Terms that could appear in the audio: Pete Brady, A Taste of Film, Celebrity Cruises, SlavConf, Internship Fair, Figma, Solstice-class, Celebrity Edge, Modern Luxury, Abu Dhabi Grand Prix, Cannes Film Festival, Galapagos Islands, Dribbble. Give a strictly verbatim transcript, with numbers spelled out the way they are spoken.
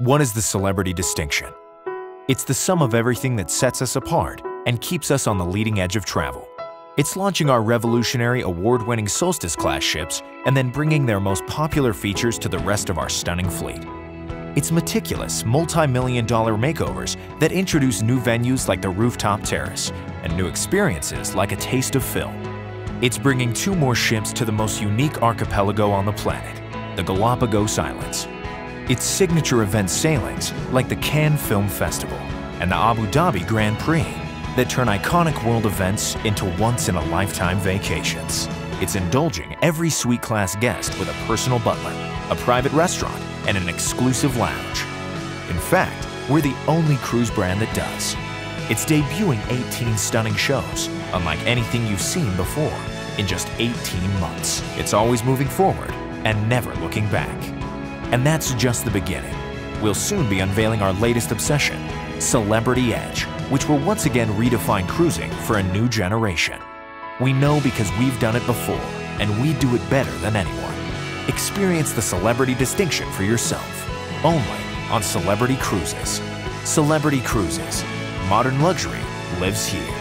One is the celebrity distinction. It's the sum of everything that sets us apart and keeps us on the leading edge of travel. It's launching our revolutionary award-winning Solstice-class ships and then bringing their most popular features to the rest of our stunning fleet. It's meticulous, multi-million dollar makeovers that introduce new venues like the rooftop terrace and new experiences like A Taste of Film. It's bringing two more ships to the most unique archipelago on the planet, the Galapagos Islands. It's signature event sailings like the Cannes Film Festival and the Abu Dhabi Grand Prix that turn iconic world events into once-in-a-lifetime vacations. It's indulging every suite class guest with a personal butler, a private restaurant, and an exclusive lounge. In fact, we're the only cruise brand that does. It's debuting eighteen stunning shows, unlike anything you've seen before, in just eighteen months. It's always moving forward and never looking back. And that's just the beginning. We'll soon be unveiling our latest obsession, Celebrity Edge, which will once again redefine cruising for a new generation. We know because we've done it before, and we do it better than anyone. Experience the celebrity distinction for yourself, only on Celebrity Cruises. Celebrity Cruises, modern luxury lives here.